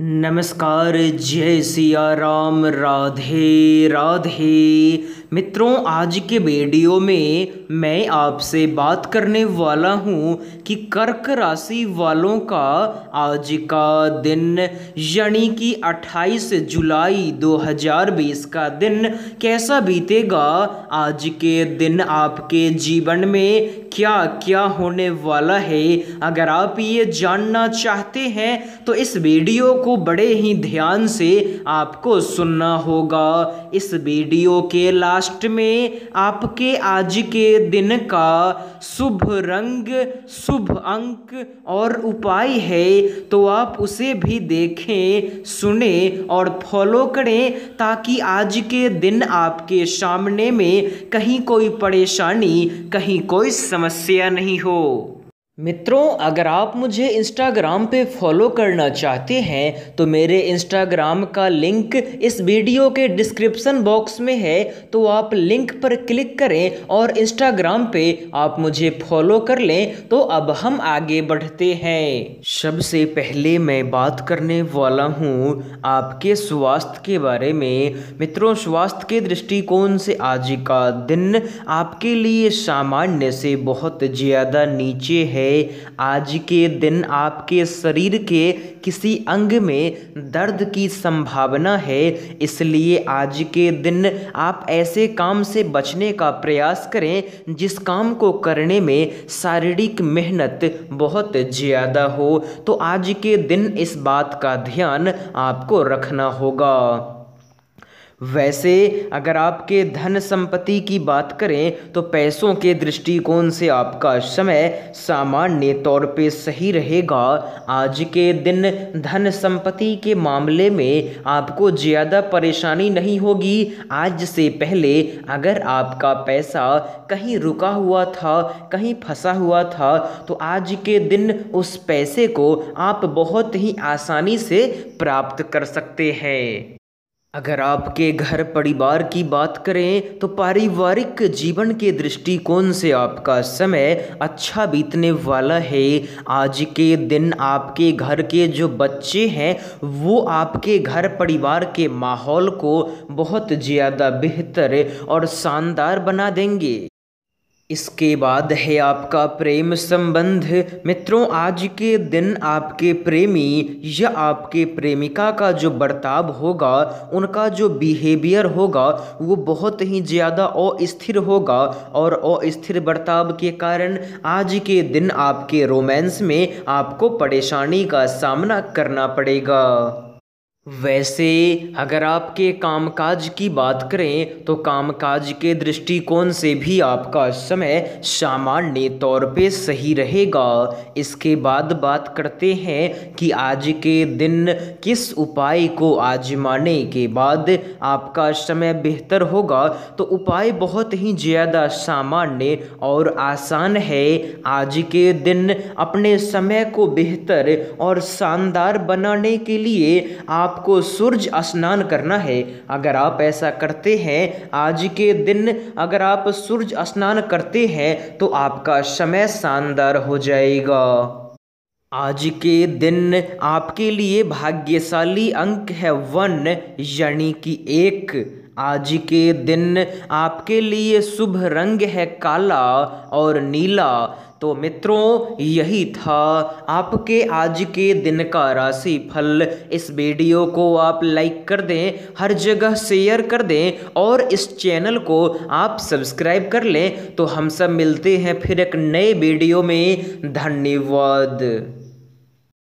नमस्कार, जय सिया राम, राधे राधे। मित्रों, आज के वीडियो में मैं आपसे बात करने वाला हूं कि कर्क राशि वालों का आज का दिन यानी कि 28 जुलाई 2020 का दिन कैसा बीतेगा, आज के दिन आपके जीवन में क्या क्या होने वाला है। अगर आप ये जानना चाहते हैं तो इस वीडियो को बड़े ही ध्यान से आपको सुनना होगा। इस वीडियो के लास्ट में आपके आज के दिन का शुभ रंग, शुभ अंक और उपाय है, तो आप उसे भी देखें, सुने और फॉलो करें, ताकि आज के दिन आपके सामने में कहीं कोई परेशानी, कहीं कोई समस्या नहीं हो। मित्रों, अगर आप मुझे इंस्टाग्राम पे फॉलो करना चाहते हैं तो मेरे इंस्टाग्राम का लिंक इस वीडियो के डिस्क्रिप्शन बॉक्स में है, तो आप लिंक पर क्लिक करें और इंस्टाग्राम पे आप मुझे फॉलो कर लें। तो अब हम आगे बढ़ते हैं। सबसे पहले मैं बात करने वाला हूँ आपके स्वास्थ्य के बारे में। मित्रों, स्वास्थ्य के दृष्टिकोण से आज का दिन आपके लिए सामान्य से बहुत ज़्यादा नीचे है। आज के दिन आपके शरीर के किसी अंग में दर्द की संभावना है, इसलिए आज के दिन आप ऐसे काम से बचने का प्रयास करें जिस काम को करने में शारीरिक मेहनत बहुत ज़्यादा हो। तो आज के दिन इस बात का ध्यान आपको रखना होगा। वैसे अगर आपके धन संपत्ति की बात करें तो पैसों के दृष्टिकोण से आपका समय सामान्य तौर पे सही रहेगा। आज के दिन धन संपत्ति के मामले में आपको ज़्यादा परेशानी नहीं होगी। आज से पहले अगर आपका पैसा कहीं रुका हुआ था, कहीं फंसा हुआ था, तो आज के दिन उस पैसे को आप बहुत ही आसानी से प्राप्त कर सकते हैं। अगर आपके घर परिवार की बात करें तो पारिवारिक जीवन के दृष्टिकोण से आपका समय अच्छा बीतने वाला है। आज के दिन आपके घर के जो बच्चे हैं वो आपके घर परिवार के माहौल को बहुत ज़्यादा बेहतर और शानदार बना देंगे। इसके बाद है आपका प्रेम संबंध। मित्रों, आज के दिन आपके प्रेमी या आपके प्रेमिका का जो बर्ताव होगा, उनका जो बिहेवियर होगा, वो बहुत ही ज़्यादा अस्थिर होगा और अस्थिर बर्ताव के कारण आज के दिन आपके रोमांस में आपको परेशानी का सामना करना पड़ेगा। वैसे अगर आपके कामकाज की बात करें तो कामकाज के दृष्टिकोण से भी आपका समय सामान्य तौर पे सही रहेगा। इसके बाद बात करते हैं कि आज के दिन किस उपाय को आजमाने के बाद आपका समय बेहतर होगा। तो उपाय बहुत ही ज़्यादा सामान्य और आसान है। आज के दिन अपने समय को बेहतर और शानदार बनाने के लिए आपको सूर्य स्नान करना है। अगर आप ऐसा करते हैं, आज के दिन अगर आप सूर्य स्नान करते हैं तो आपका समय शानदार हो जाएगा। आज के दिन आपके लिए भाग्यशाली अंक है 1 यानी कि 1। आज के दिन आपके लिए शुभ रंग है काला और नीला। तो मित्रों, यही था आपके आज के दिन का राशिफल। इस वीडियो को आप लाइक कर दें, हर जगह शेयर कर दें और इस चैनल को आप सब्सक्राइब कर लें। तो हम सब मिलते हैं फिर एक नए वीडियो में। धन्यवाद।